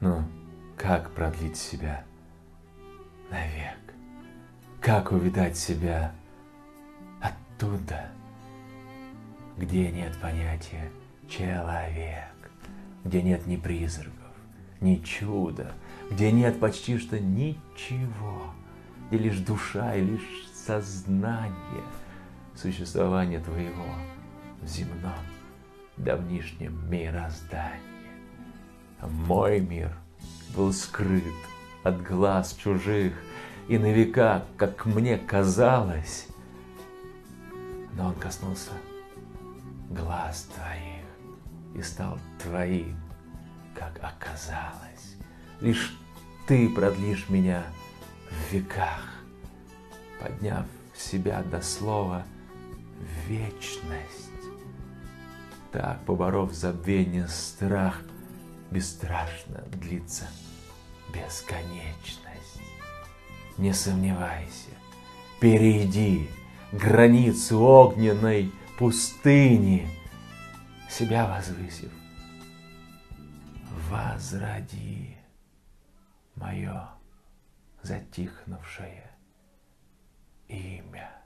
Но как продлить себя навек? Как увидать себя оттуда, где нет понятия «человек», где нет ни призраков, ни чуда, где нет почти что ничего, где лишь душа и лишь сознание существования твоего в земном давнишнем мироздании. Мой мир был скрыт от глаз чужих и на века, как мне казалось, но он коснулся глаз твоих и стал твоим, как оказалось. Лишь ты продлишь меня в веках, подняв себя до слова «вечность». Так, поборов забвение, страх, бесстрашно длится бесконечность. Не сомневайся, перейди границу огненной пустыни, себя возвысив, возроди мое затихнувшее имя.